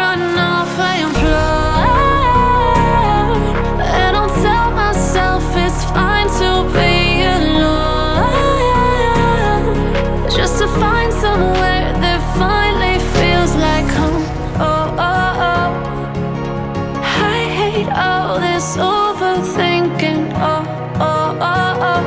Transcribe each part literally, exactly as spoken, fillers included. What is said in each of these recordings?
run off and fly, and I'll tell myself it's fine to be alone, just to find somewhere that finally feels like home. Oh, oh, oh, I hate all this overthinking. Oh, oh, oh, oh,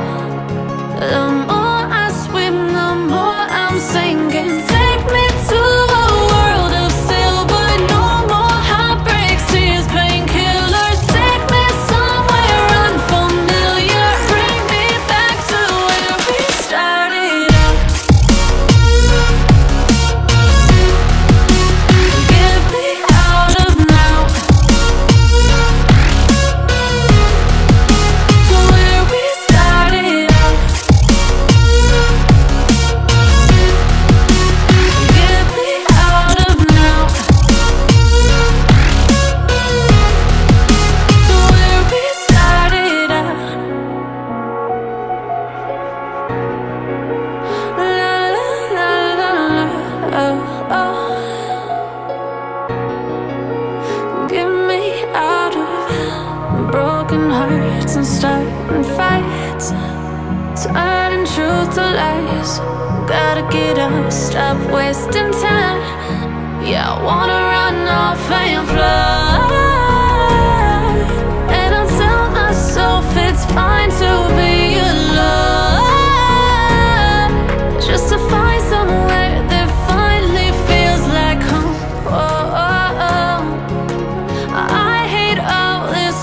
the broken hearts and starting fights, turning truth to lies. Gotta get up, stop wasting time. Yeah, I wanna run off and fly, and I'll tell myself it's fine to be alone, just to find somewhere that finally feels like home. Oh, oh, oh, I hate all this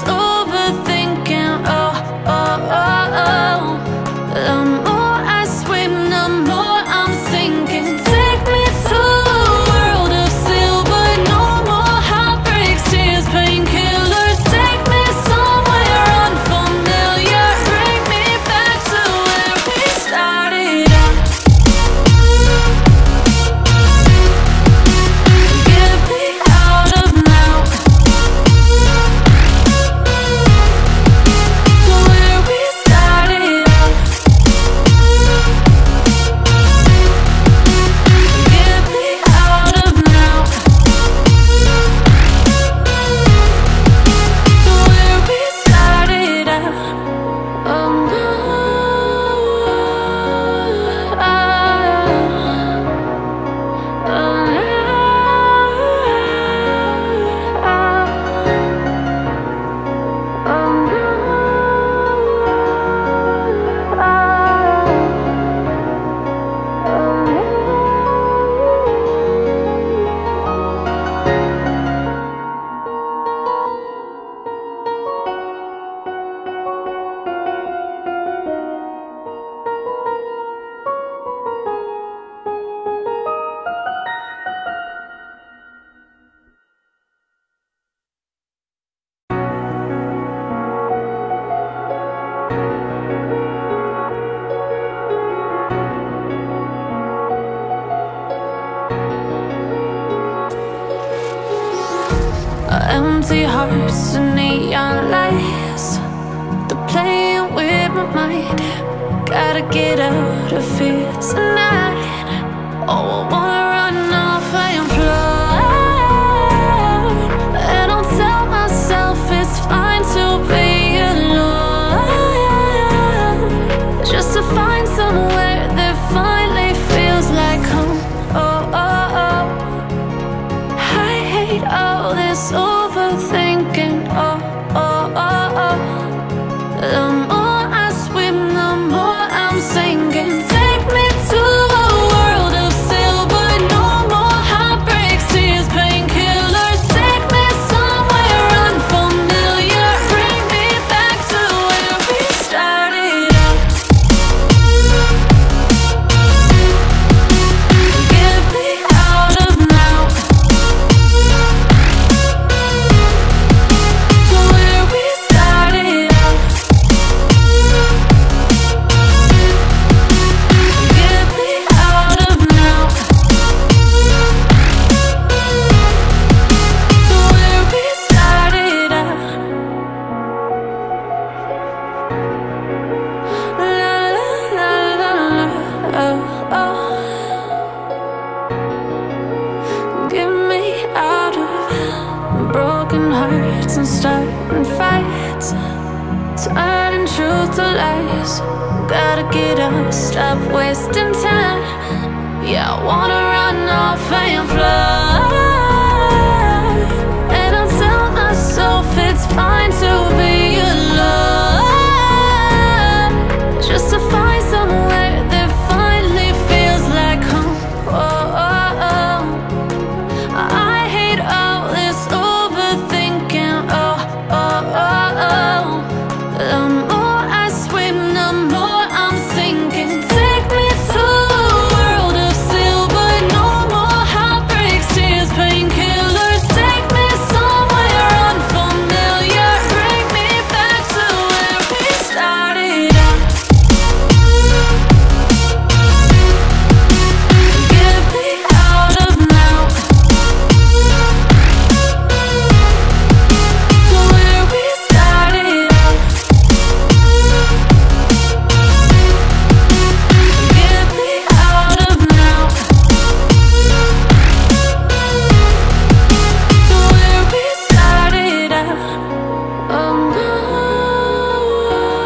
empty hearts and neon lights, they're playing with my mind. Gotta get out of here tonight. Oh, I wanna run off and fly, and I'll tell myself it's fine to be alone, just to find somewhere that finally feels like home. Oh, oh, oh, I hate all this overthinking. Oh, oh, oh, oh, the more I swim, the more I'm sinking. Take me to a world of silver. No turning truth to lies. Gotta get up, stop wasting time. Yeah, I wanna run off and fly, and I tell myself it's fine to be alone, just to find somewhere that finally feels like home. Oh, I hate all this overthinking. Oh, oh, oh, oh. The more I swim, the more I'm sinking. Take me to a world of silver. No more heartbreaks, tears, painkillers. Take me somewhere unfamiliar. Bring me back to where we started out. Get me out of now, to where we started out. Get me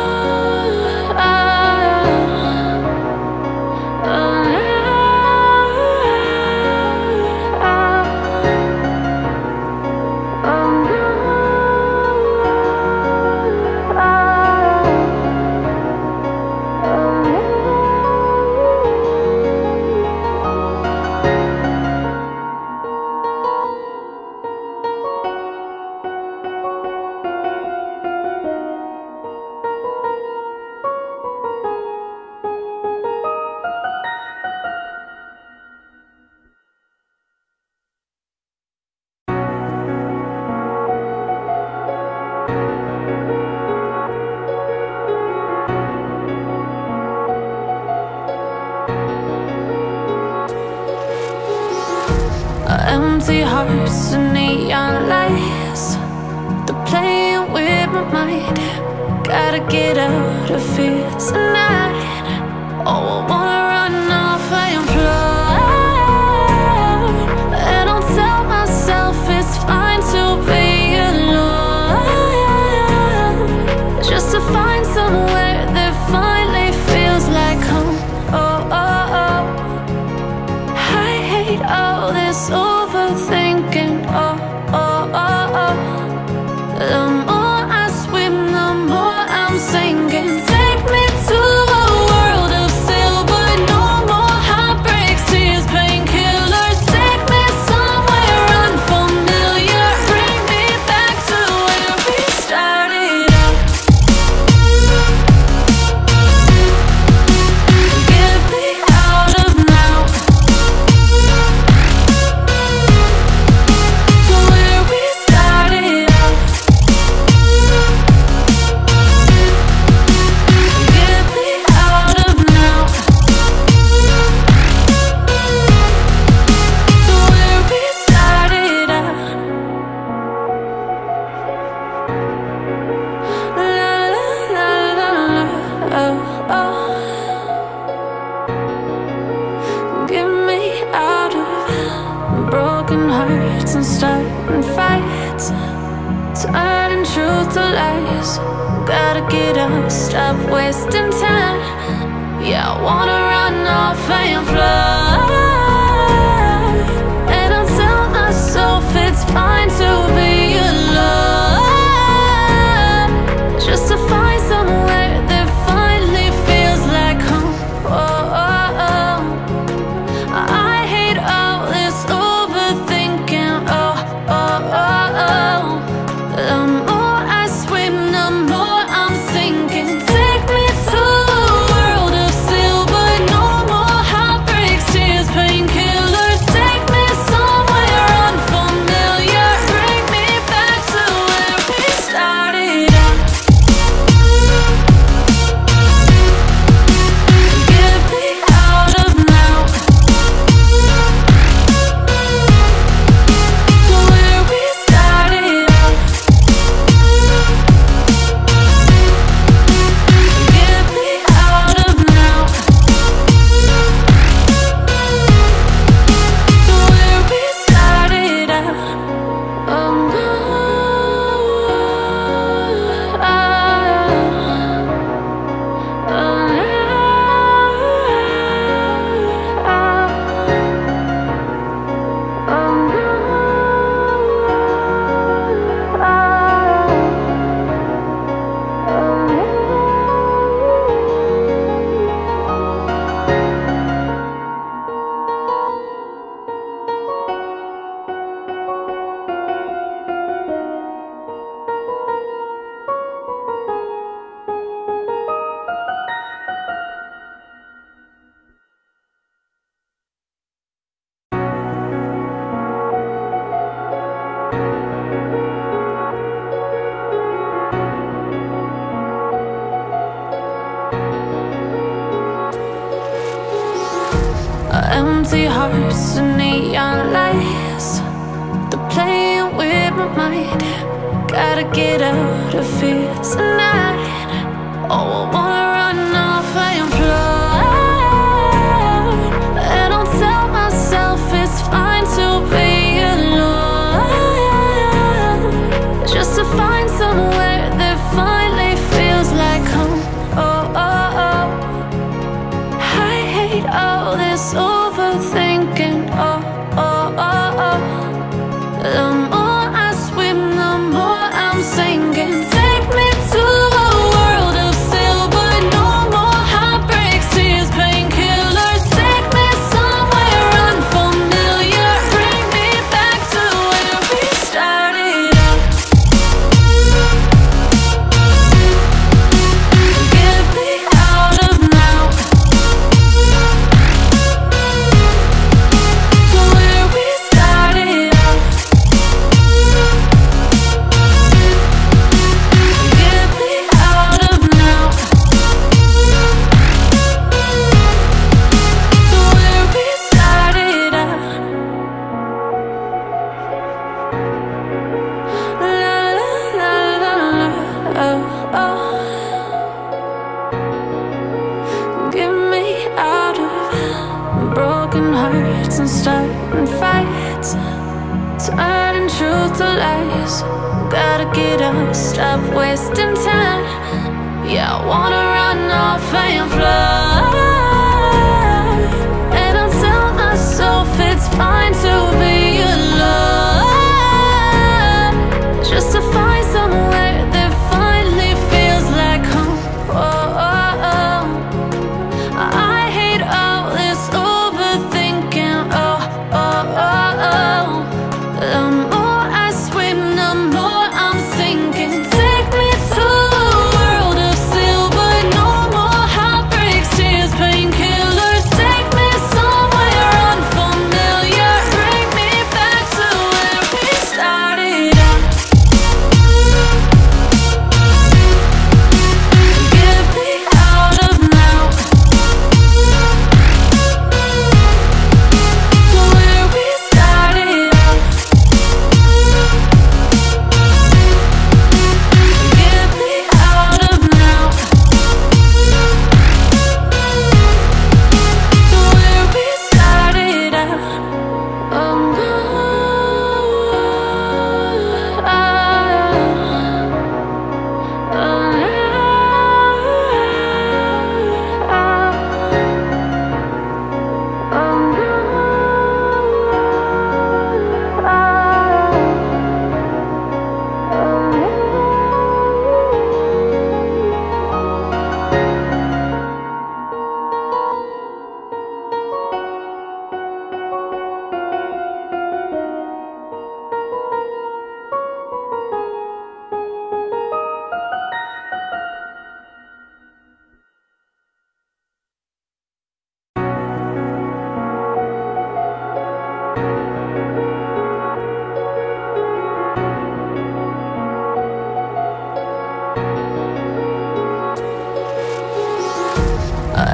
out of now, to where we started out. Oh no, oh, oh, no. Empty hearts and neon lights, they're playing with my mind. Gotta get out of here tonight. Oh, I wanna run off and fly, and I'll tell myself it's fine to be alone, just to find somewhere that finally feels like home. Oh, oh, oh. I hate all this overthinking. Oh, oh, oh, oh. The more I swim, the more I'm sinking. Take me to a world of silver. No more heartbreaks, tears, painkillers. Take me somewhere unfamiliar. Bring me back to where we started out. Get me out of now, to where we started out. Get me out of now, to where we started out. La la la la la. Oh, oh. Get me out of broken hearts and starting fights, turning truth to lies. Gotta get up, stop wasting time. Yeah, I wanna run off and fly, and I tell myself it's fine to be alone, just to find somewhere that finally feels like home. Oh, oh, oh. I hate all this overthinking. Oh, oh, oh, oh. The more I swim, the more I'm sinking. Take me to a world of silver. No more heartbreaks, Empty hearts and neon lights, they're playing with my mind. Gotta get out of here tonight. Oh, I wanna run off and fly, and I'll tell myself it's fine to be alone, just to find somewhere that finally feels like home. Oh, oh, oh, I hate all this overthinking. Oh, oh, oh, oh, the more broken hearts and starting fights, turning truth to lies. Gotta get up, stop wasting time. Yeah, I wanna run off and fly, and I'll tell myself it's fine to be alone, just to find somewhere that finally feels like home. Oh, oh, oh, I hate all this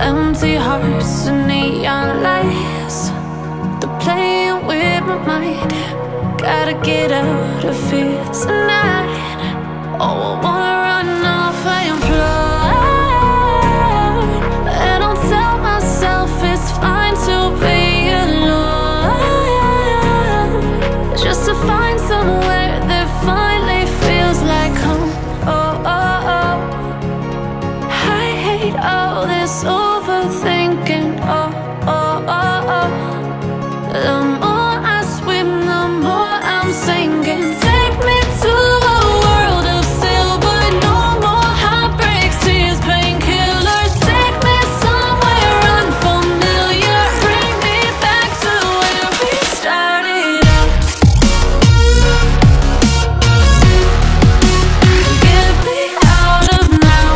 empty hearts and neon lights, they're playing with my mind. Gotta get out of here tonight. Oh, I wanna run off and fly, and I'll tell myself it's fine to be alone, just to find somewhere that finally feels like home. Oh, oh, oh, I hate all this overthinking. Oh, oh, oh, oh, the more I swim, the more I'm sinking. Take me to a world of silver, no more heartbreaks, tears, painkillers. Take me somewhere unfamiliar, bring me back to where we started out. Get me out of now.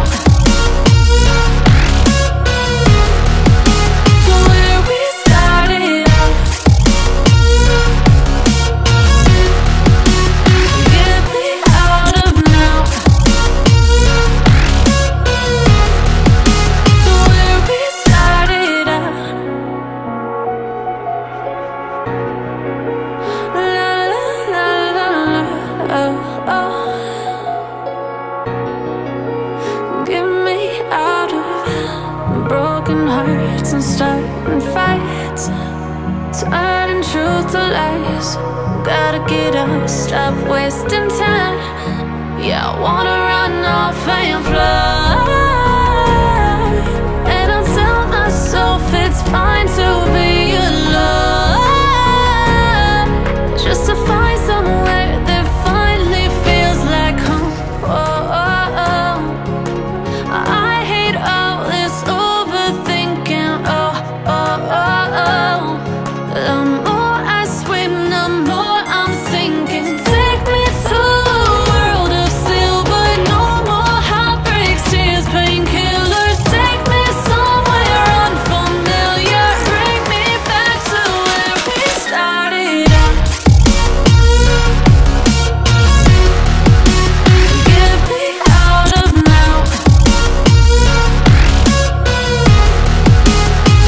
and starting fights, turning truth to lies. Gotta get up, stop wasting time. Yeah, I wanna run off and fly, and I'll tell myself it's fine to be alone, just to find somewhere that finally feels like home. Oh, oh, oh. I hate all this overthinking. Oh, oh, oh, oh. The more I swim, the more I'm sinking. Take me to a world of silver. No more heartbreaks, tears, painkillers. Take me somewhere unfamiliar. Bring me back to where we started out. Get me out of now, to where we started out. Get me out of now, to where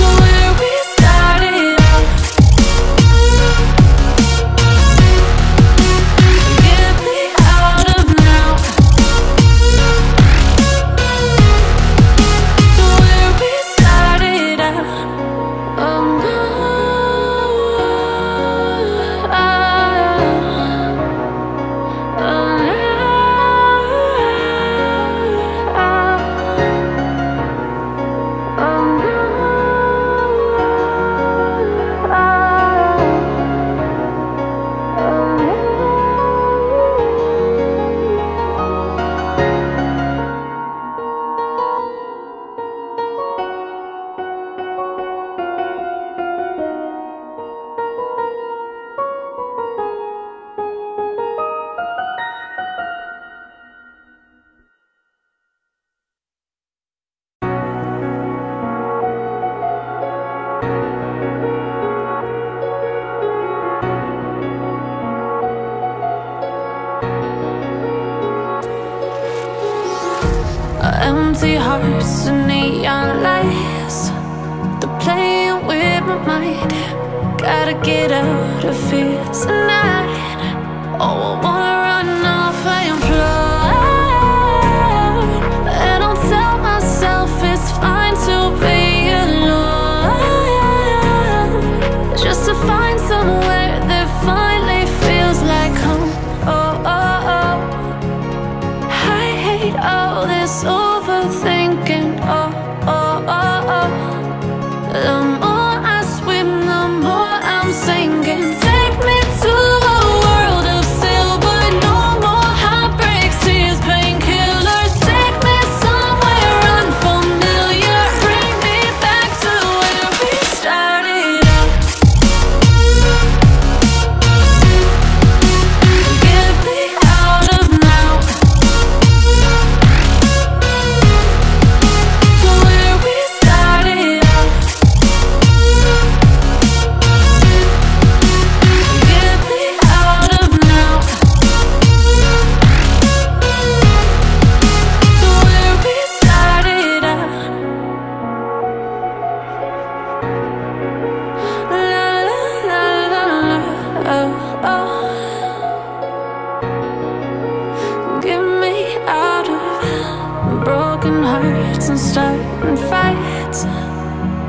we started out. Oh no. Ah. Oh, empty hearts and neon lights, they're playing with my mind. Gotta get out of here tonight. Oh, I wanna run off and fly, and I'll tell myself it's fine to be alone, just to find somewhere that finally feels like home. Oh, oh, oh. I hate all this overthinking. Oh, oh, oh, oh. The more I swim, the more I'm sinking. Take me to a world of silver. No more heartbreaks, tears, painkillers. Take me somewhere unfamiliar. Bring me back to where we started out. Get me out of now, to where we started out. Get me out of now, to where we started out. La la la la la. Oh, oh. Get me out of broken hearts and starting fights,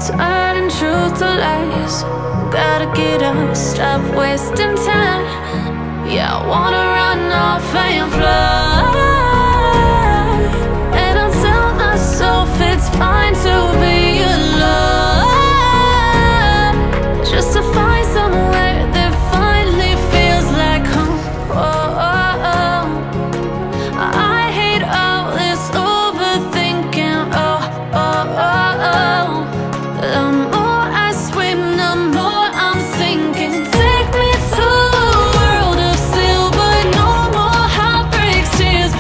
turning truth to lies. Gotta get up, stop wasting time. Yeah, I wanna run off and fly, and I'll tell myself it's fine to be alone, just to find somewhere that finally feels like home. Oh, oh, oh. I hate all this overthinking. Oh, oh, oh, oh. The more I swim, the more I'm sinking. Take me to a world of silver. No more heartbreaks, tears,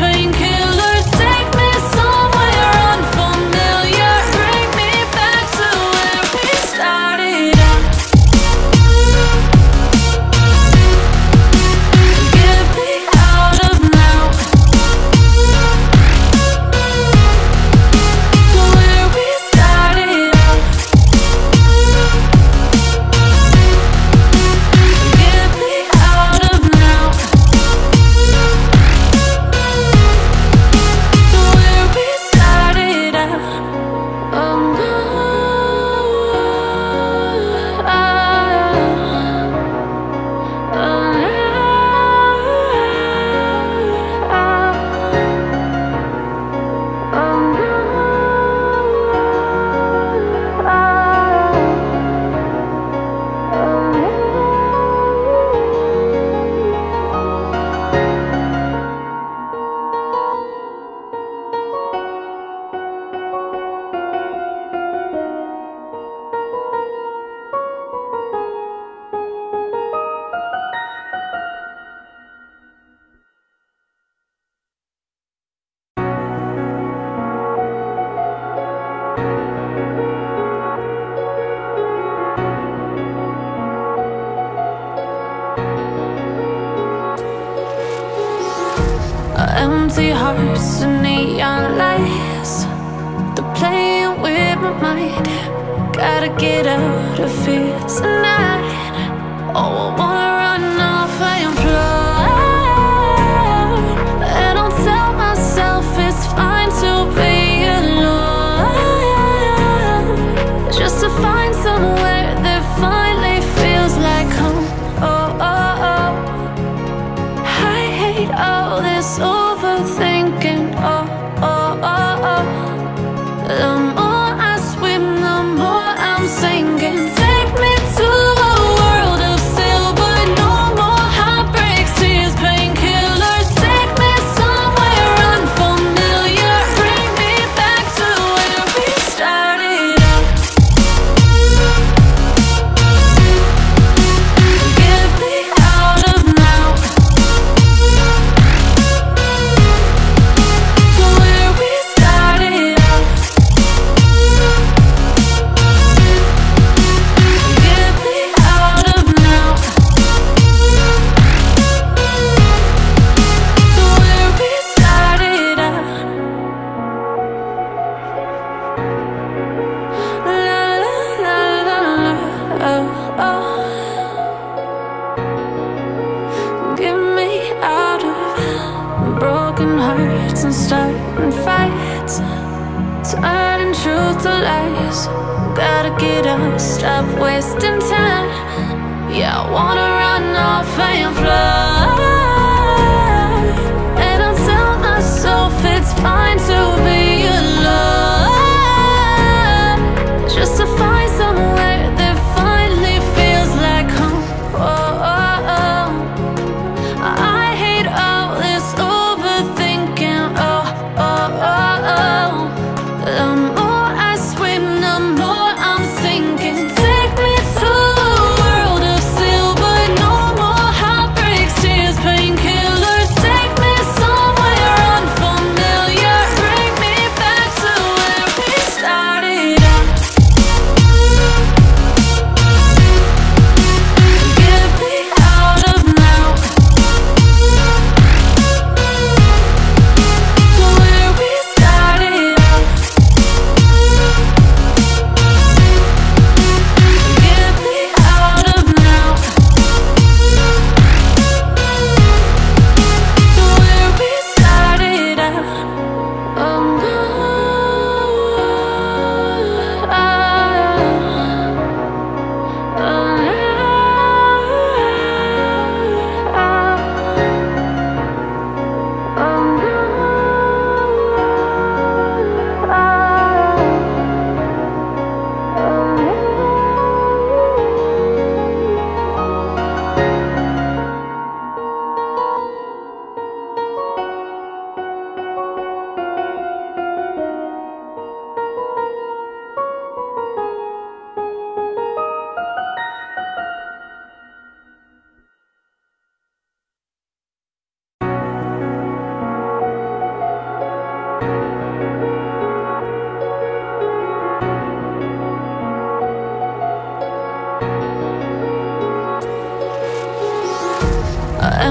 empty hearts and neon lights, they're playing with my mind. Gotta get out of here tonight. Oh, I wanna run off and fly, and I'll tell myself it's fine to be alone, just to find somewhere that finally feels like home. Oh, oh, oh, I hate all this overthinking. Oh, oh, oh, oh, the more broken hearts and starting fights, turning truth to lies. Gotta get up, stop wasting time. Yeah, I wanna run off and fly, and I'll tell myself it's fine to be alone, just to find somewhere that finally feels like home. Oh, oh, oh, I hate all this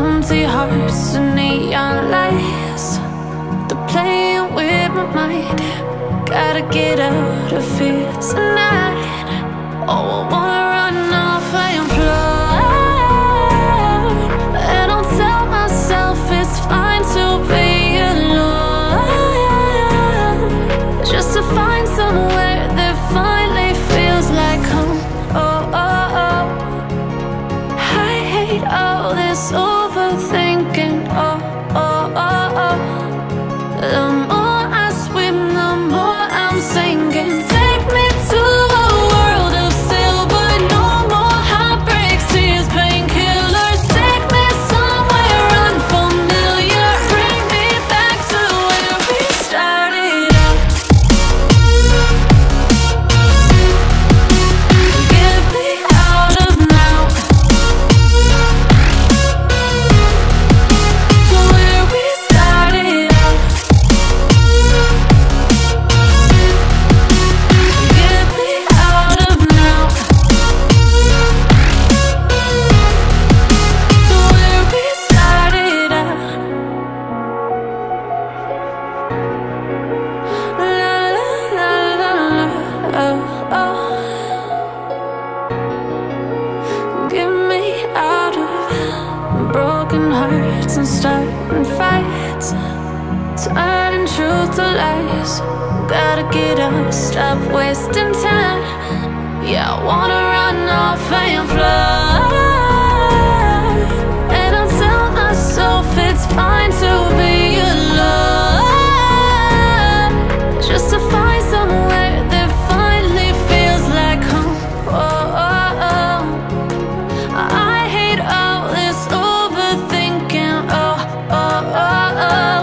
empty hearts and neon lights, they're playing with my mind. Gotta get out of here tonight. Oh, I wanna run off and fly, and I'll tell myself it's fine to be alone, just to find somewhere that finally feels like home. Oh, oh, oh, I hate all this overthinking. Oh, oh, oh, oh, the more I swim, the more I'm sinking. Take me to a world of silver. us, gotta get up, stop wasting time. Yeah, I wanna run off and fly, and I tell myself it's fine to be alone, just to find somewhere that finally feels like home. Oh, oh, oh. I hate all this overthinking. Oh, oh, oh, oh.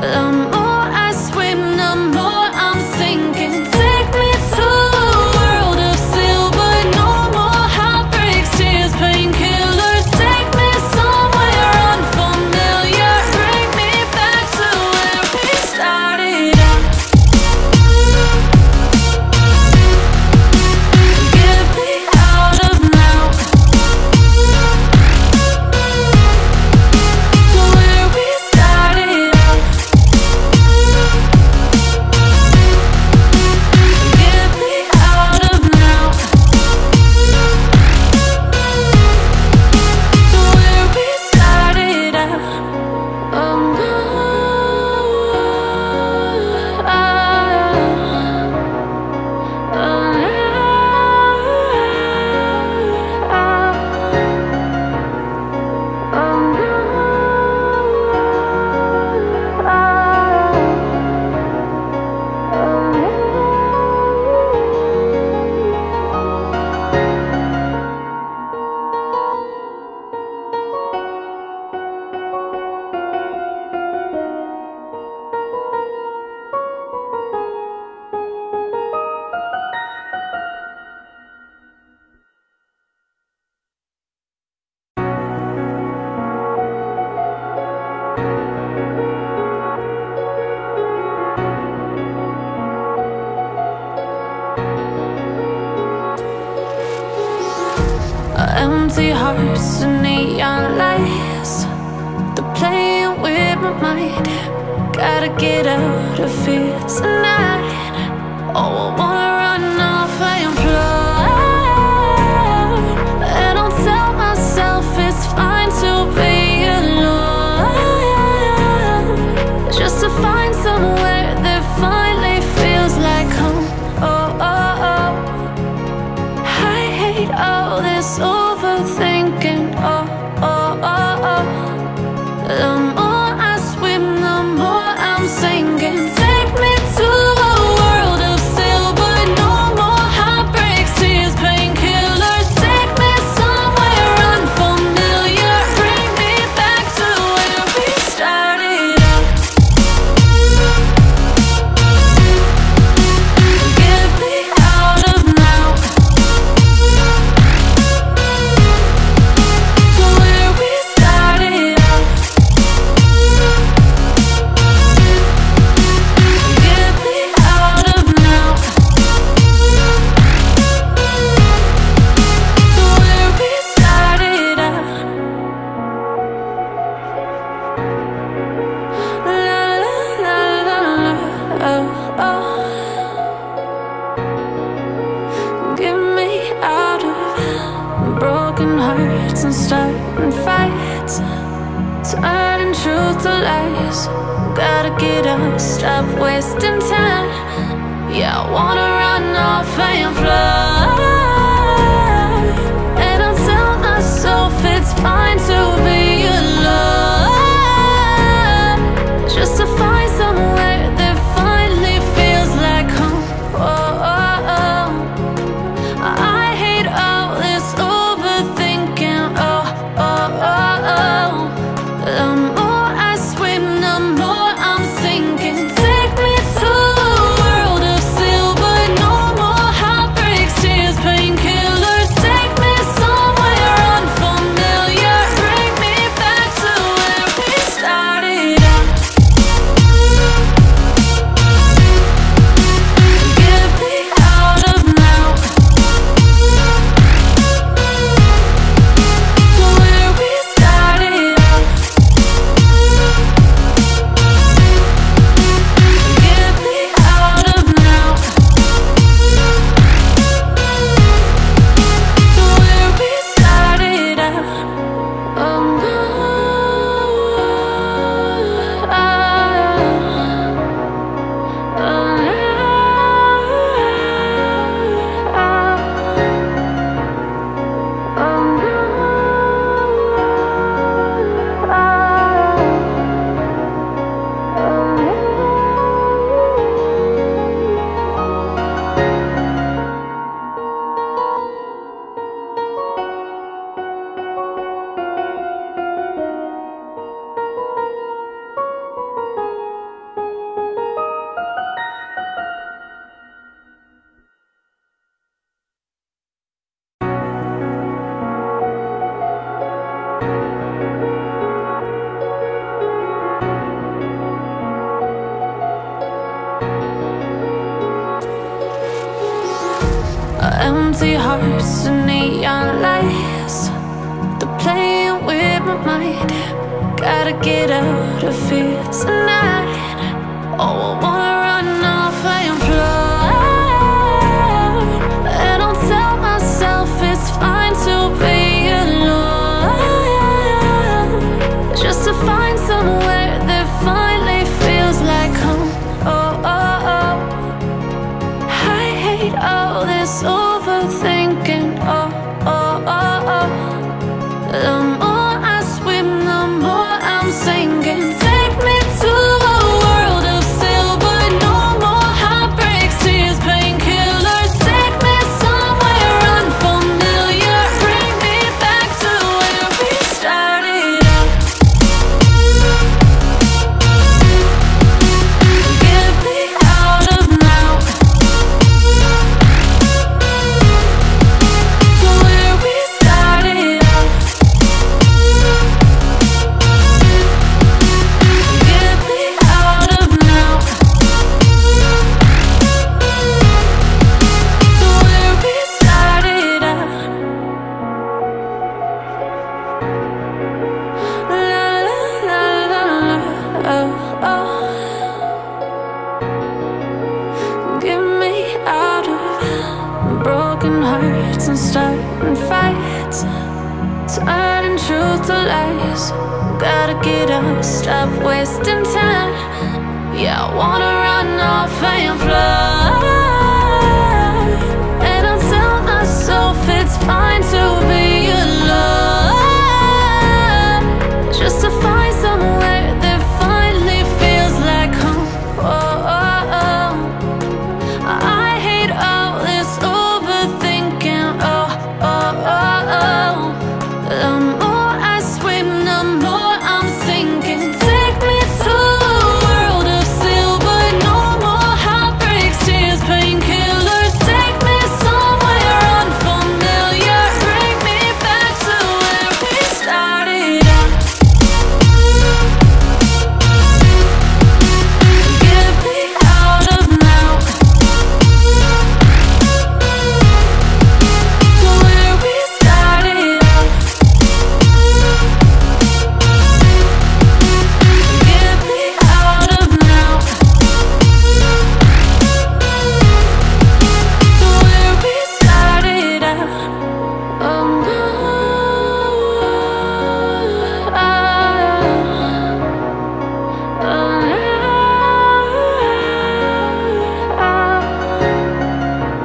The more I swim, the more I'm sinking. Take me to a world of silver, no more heartbreaks, tears, painkillers. Take me somewhere unfamiliar, bring me back to where we started out. Get me out of now, to where we started out. Get me out of now, to where we started out. Oh no, oh, oh, no. Oh no, empty hearts and neon lights, they're playing with my mind. Gotta get out of here tonight. Oh, I wanna run off and fly, and I'll tell myself it's fine to be alone, just to find somewhere that finally feels like home. Oh, oh, oh. I hate all this overthinking. Oh, oh, oh, oh. The more I swim, the more I'm sinking. Take me to a world of silver, no more heartbreaks, tears, painkillers. Take me somewhere unfamiliar, bring me back to where we started out. Get me out of now, to where we started out. Get me out of now, to where we started out. La la la la la. Oh, oh. Get me out of broken hearts and starting fights, turning truth to lies. Gotta get up, stop wasting time. Yeah, I wanna run off and fly, and I tell myself it's fine to be alone, just to find somewhere that finally feels like home. Oh, oh, oh. I hate all this overthinking. Oh, oh, oh, oh. The more I swim, the more I'm sinking. Take me to a world of silver, no more heartbreaks. empty hearts and neon lights, they're playing with my mind. Gotta get out of here tonight. Oh, I wanna run off and fly, and I'll tell myself it's fine to be alone, just to find somewhere that finally feels like home. Oh, oh, oh, I hate all this overthinking. Oh, oh, oh, oh, the more I swim, the more I'm sinking. Take me to a world of silver, no more heartbreaks, tears, painkillers. Take me somewhere unfamiliar, bring me back to where we started out. Get me out of now, to where we started out. Get me out of now, to where we started out. La la la la la, oh, oh. Get me out of broken hearts and starting fights, turning truth to lies. Gotta get up, stop wasting time. Yeah, I wanna run off and fly, and I'll tell myself it's fine to be alone, just to find somewhere that finally feels like home. Oh, oh, oh, I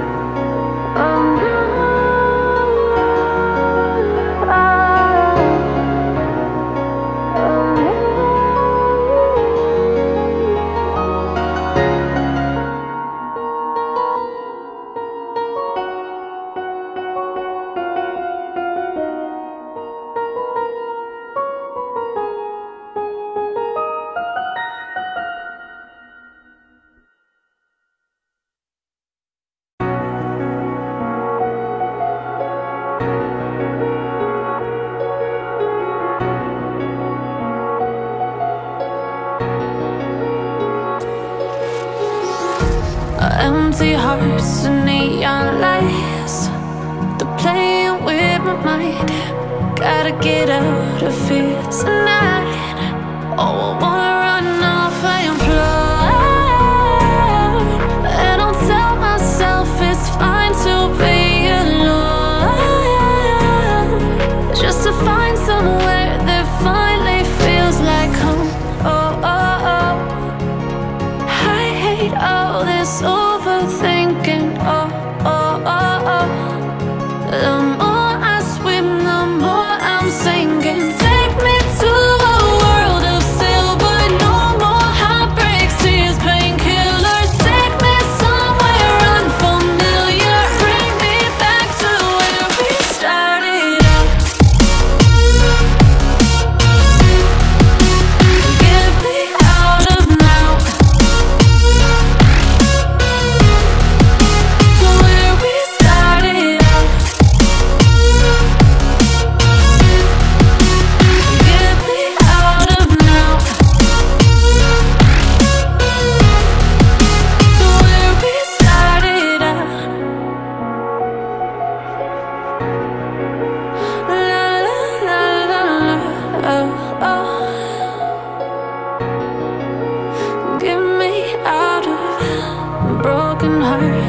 hate all this overthinking. Oh, oh, oh, oh, the more I swim, the more I'm sinking. Take me to a world of silver, no more heartbreaks, tears, painkillers. Take me somewhere unfamiliar, bring me back to where we started out. Get me out of now, to where we started out. Get me out of now, to where we started out. Oh no, ah. Oh, empty hearts and neon lights, they're playing with my mind. Gotta get out of here tonight. Oh, I wanna run off and fly, and I'll tell myself it's fine to be alone, just to find somewhere that finally feels like home. Oh, oh, oh, I hate all this overthinking. Oh, oh, oh, oh, the more I swim, the more I'm sinking. Take me to a world of silver.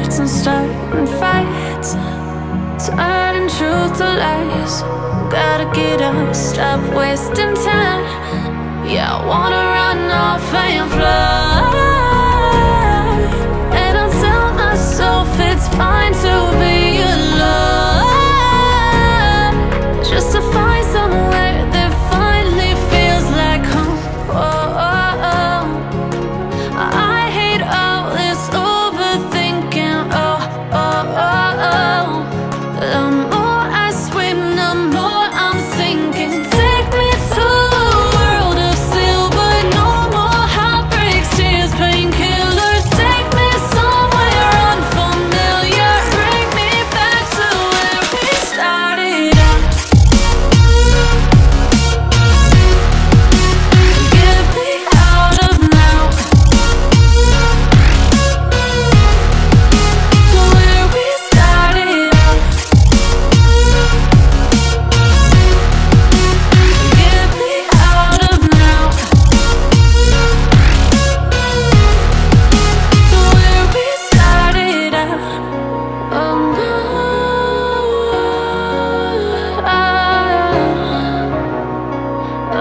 fights and starting fights, turning truth to lies. Gotta get up, stop wasting time. Yeah, I wanna run off and fly, and I'll tell myself it's fine to be alone, just to find somewhere that finally feels like home. Oh, oh, oh. I hate all this overthinking. Oh, oh, oh, oh. The more I swim, the more I'm sinking. Take me to a world of silver. No more heartbreaks, tears, painkillers. Take me somewhere unfamiliar. Bring me back to where we started out. Get me out of now, to where we started out.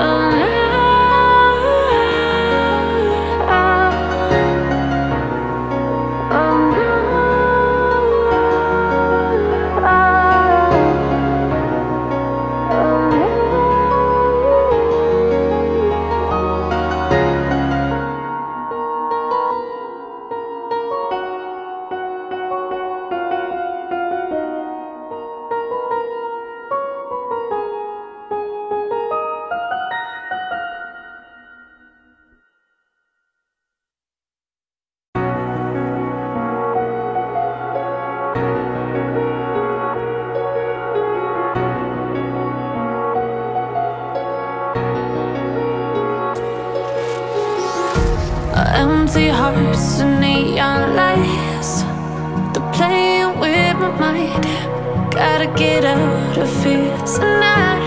Get me out of now, to where we started out. Oh no, oh, oh, no. Oh no, empty hearts and neon lights, they're playing with my mind. Gotta get out of here tonight.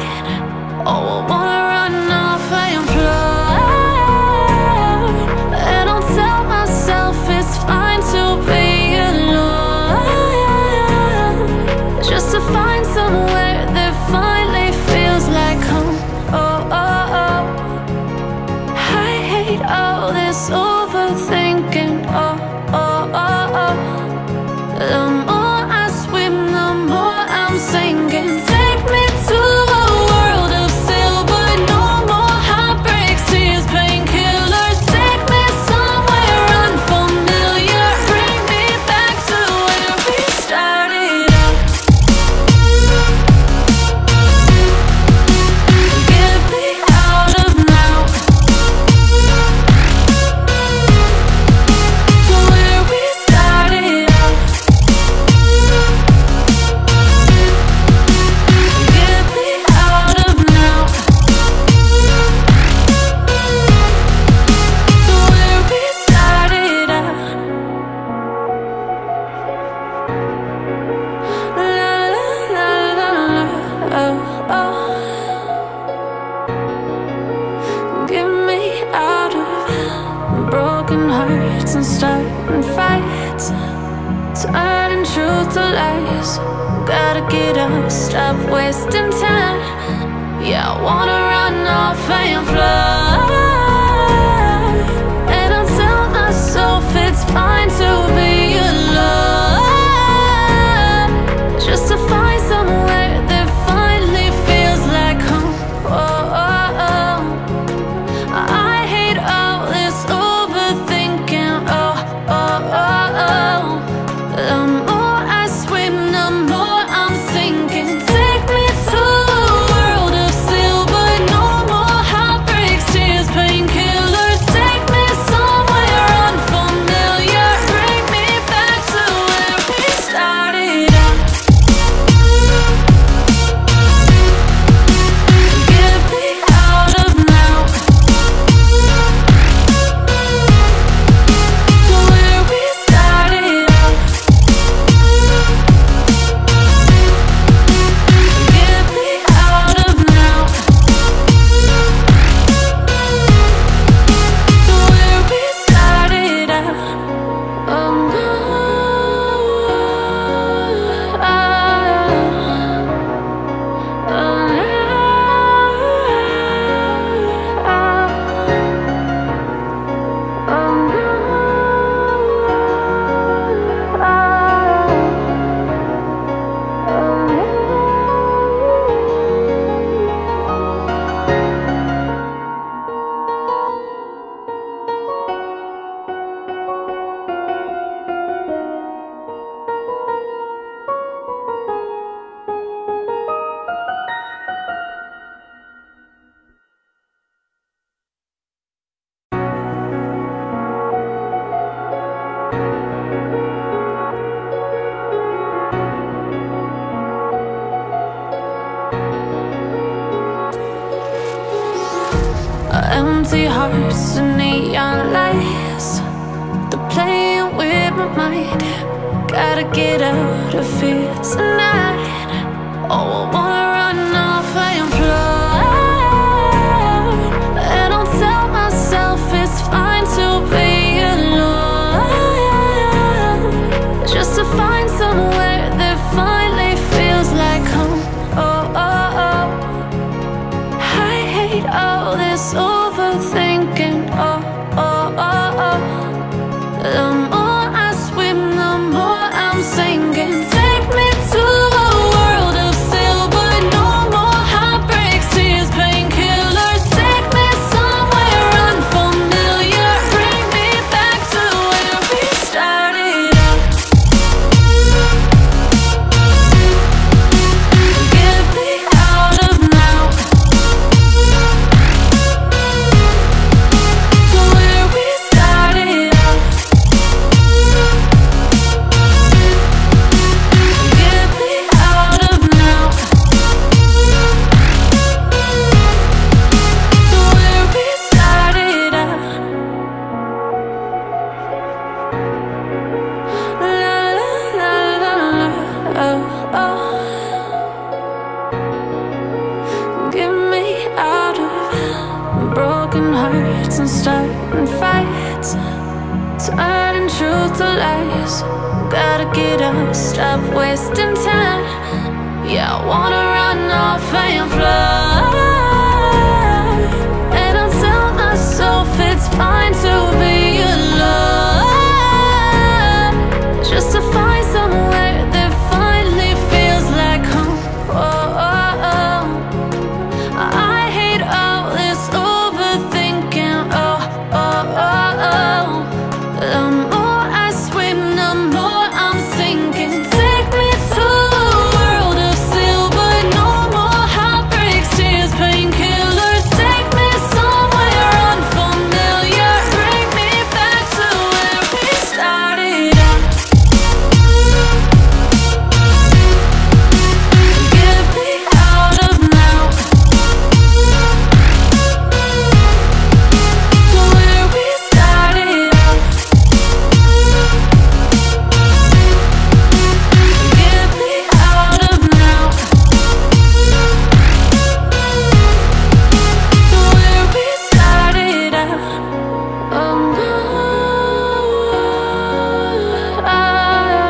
Oh, I wanna run off and fly, and I'll tell myself it's fine to be alone, just to find somewhere that finally feels like home. Oh, oh, oh. I hate all this overthinking. Oh, oh, oh, oh. The more I swim, the more I'm sinking. Take me to a world of silver. No more heartbreaks, tears, painkillers. Take me somewhere unfamiliar. Bring me back to where we started out. Get me out of now, to where we started out. Get me out of now, to where we started out. La la la la la. Oh, oh. Get me out of broken hearts and starting fights, turning truth to lies. Gotta get up, stop wasting time. Yeah, I wanna run off and fly, and I'll tell myself it's fine to be alone, just to find somewhere that finally feels like home. Oh, oh, oh. I hate all this overthinking. Oh, oh, oh, oh. The more I swim, the more I'm sinking. Take me to a world of silver. No more heartbreaks, tears, empty hearts and neon lights, they're playing with my mind. Gotta get out of here tonight. Oh, I wanna run off and fly, and I'll tell myself it's fine to be alone, just to find somewhere that finally feels like home. Oh, oh, oh, I hate all this overthinking. Oh, oh, oh, oh, the more I swim, the more I'm sinking. Take me to a world of silver, no more heartbreaks, tears, painkillers. Take me somewhere unfamiliar, bring me back to where we started out. Get me out of now, to where we started out. Get me out of now, to where we started out. La la la la la, oh, oh. Get me out of broken hearts and starting fights, turning truth to lies. Gotta get up, stop wasting time. Yeah, I wanna run off and fly, and I tell myself it's fine to be alone, just to find somewhere that finally feels like home. Oh, oh, oh, I hate all this overthinking. Oh, oh, oh, oh, the more I swim, the more I'm sinking. Take me to a world of silver, no more heartbreaks, tears, painkillers. Take me somewhere unfamiliar, bring me back to where we started out. Get me out of now, to where we started out. Get me out of now, to where we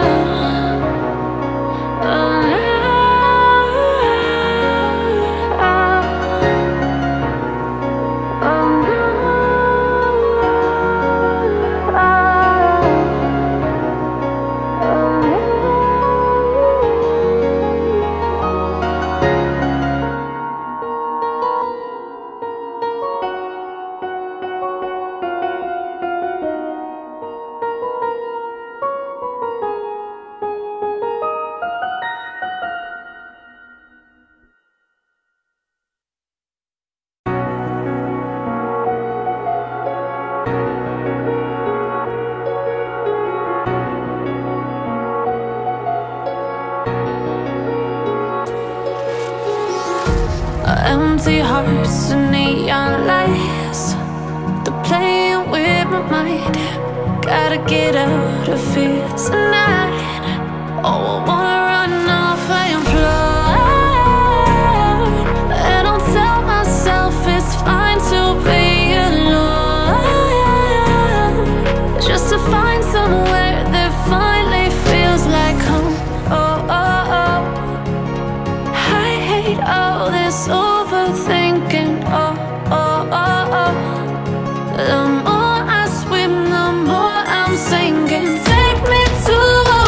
started out. Oh no, oh, oh, oh. Oh no, oh, empty hearts and neon lights, they're playing with my mind. Gotta get out of here tonight. Oh, I wanna run off and fly, and I'll tell myself it's fine to be alone, just to find somewhere that finally feels like home. Oh, oh, oh, I hate all this overthinking. Oh, oh, oh, oh, the more I swim, the more I'm sinking. Take me to a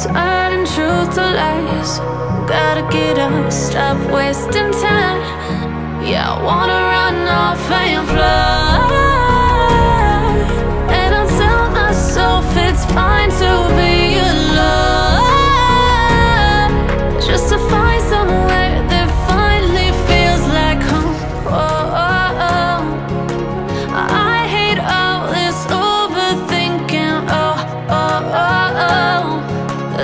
turning truth to lies. Gotta get up, stop wasting time. Yeah, I wanna run off and fly, and I'll tell myself it's fine to be alone, just to find somewhere that finally feels like home. Oh, oh, oh. I hate all this overthinking. Oh, oh, oh, oh.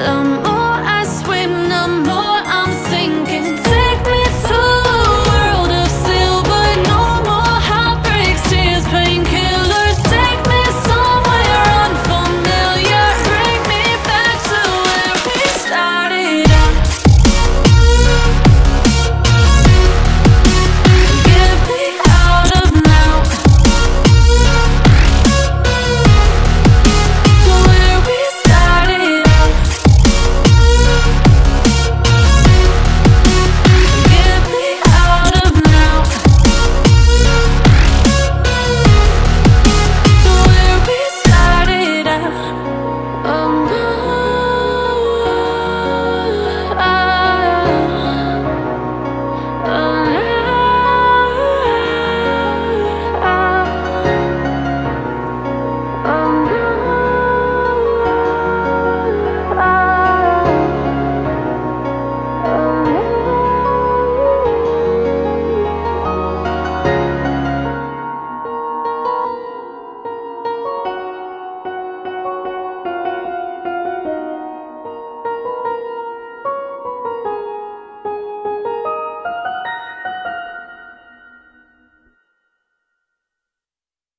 The more I swim, the more I'm sinking. Take me to a world of silver. No more heartbreaks, tears, painkillers. Take me somewhere unfamiliar. Bring me back to where we started out. Get me out of now, to where we started out. Get me out of now, to where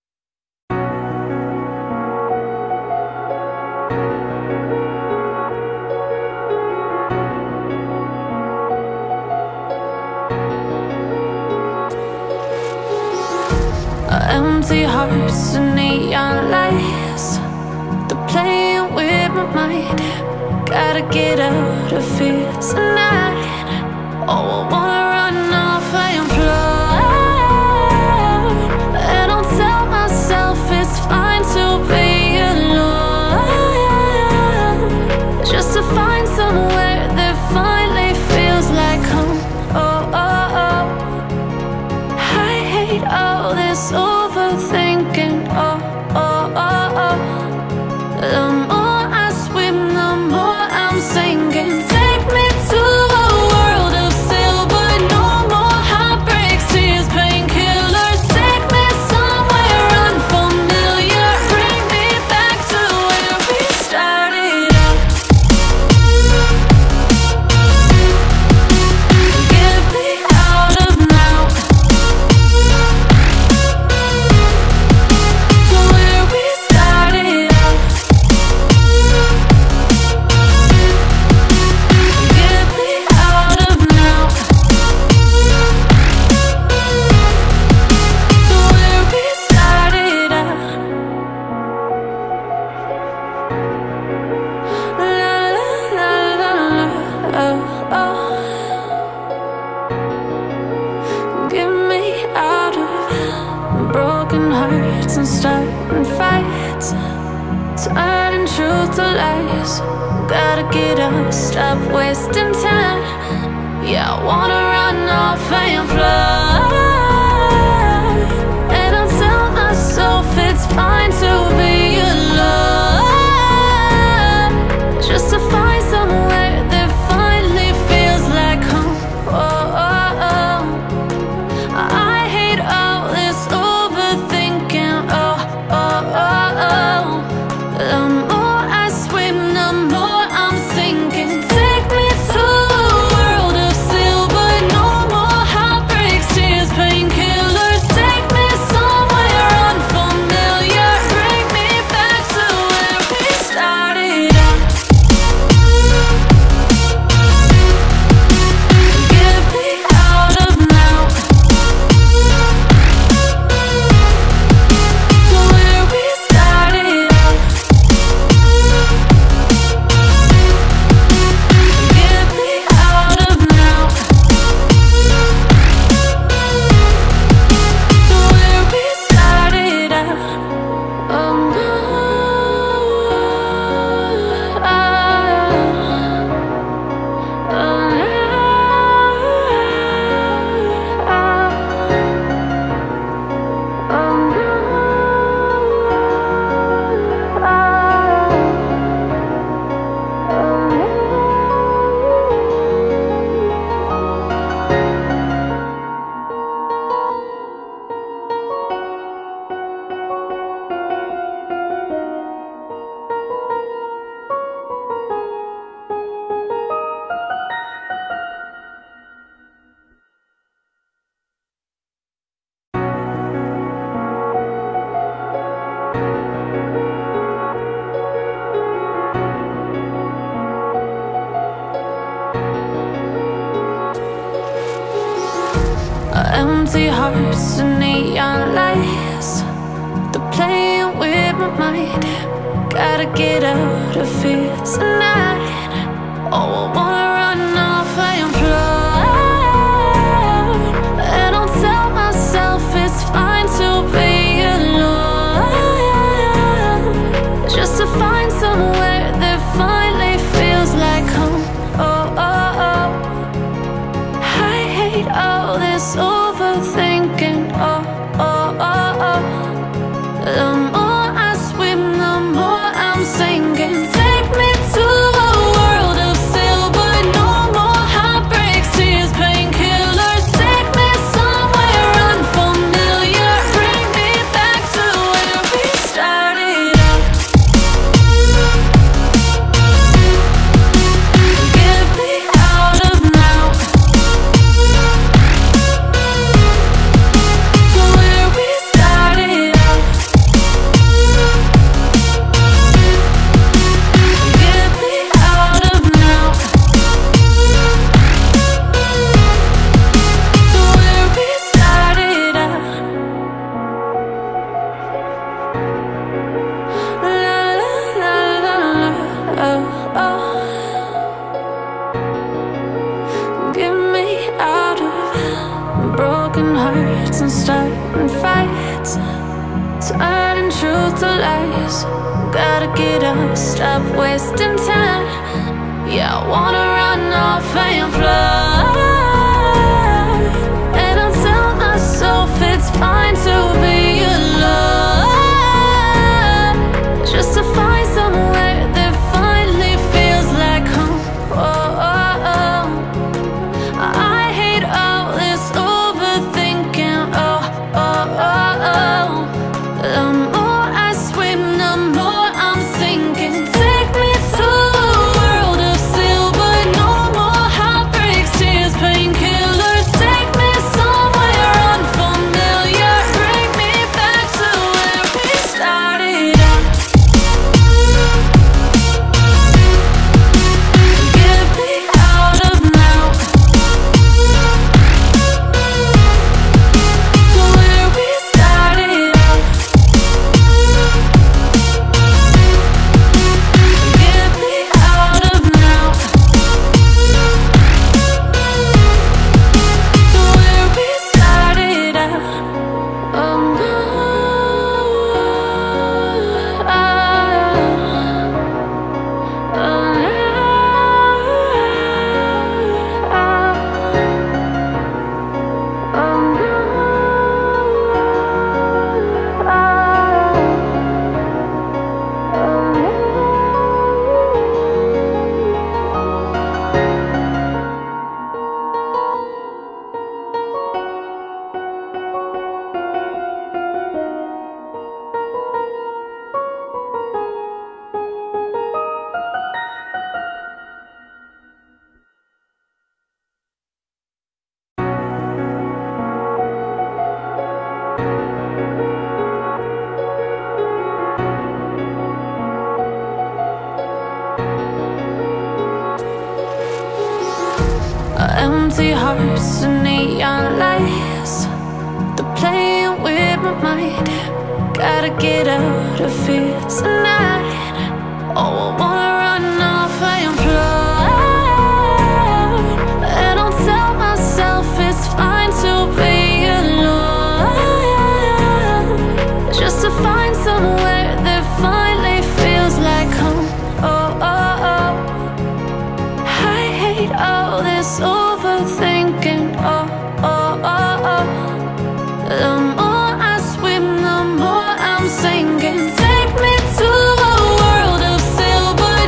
we started out. Oh no. Oh. Empty hearts and neon lights, they're playing with my mind. Gotta get out of here tonight. Oh, I wanna run off and fly, and I'll tell myself it's fine to be alone, just to find somewhere that finally feels like home. Oh, oh, oh. I hate all this overthinking. Oh, oh, oh, oh. The more I swim, the more I'm sinking. Take me to a world of silver. No more heartbreaks, tears, painkillers. Take me somewhere unfamiliar. Bring me back to where we started out. Get me out of now, to where we started out. Get me out of now, to where we started out. La la la la la. Oh, oh. Get me out of broken hearts and starting fights, turning truth to lies. Gotta get up, stop wasting time. Yeah, I wanna run off and fly, and I'll tell myself it's fine to be alone, just to find somewhere that finally feels like home. Oh, oh, oh. I hate all this overthinking. Oh, oh, oh, oh. The more I swim, the more I'm sinking. Take me to a world of silver. No more heartbreaks, empty hearts and neon lights, they're playing with my mind. Gotta get out of here tonight. Oh, I wanna run off and fly, and I'll tell myself it's fine to be alone, just to find somewhere that finally feels like home. Oh, oh, oh, I hate all this overthinking. Oh, oh, oh, oh, the more broken hearts and starting fights, turning truth to lies. Gotta get up, stop wasting time. Yeah, I wanna run off and fly, and I'll tell myself it's fine to be alone, just to find somewhere that finally feels like home. Oh, oh, oh, I hate all this empty hearts and neon lights, they're playing with my mind. Gotta get out of here tonight. Oh, I wanna run off and fly, and I'll tell myself it's fine to be alone, just to find somewhere that finally feels like home. Oh, oh, oh, I hate all this overthinking. Oh, oh, oh, oh, the more I swim, the more I'm sinking. Take me to a world of silver.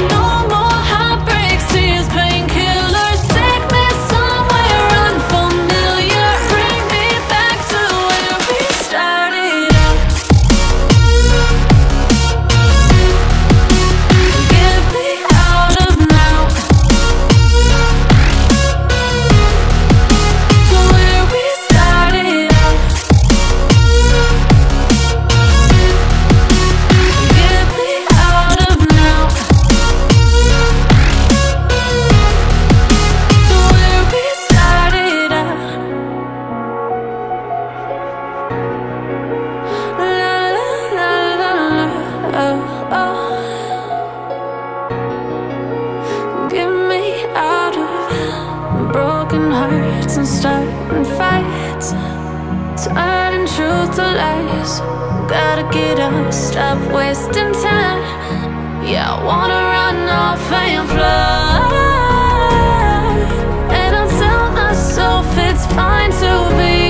Hearts and starting fights, turning truth to lies. Gotta get up, stop wasting time. Yeah, I wanna run off and fly, and I tell myself it's fine to be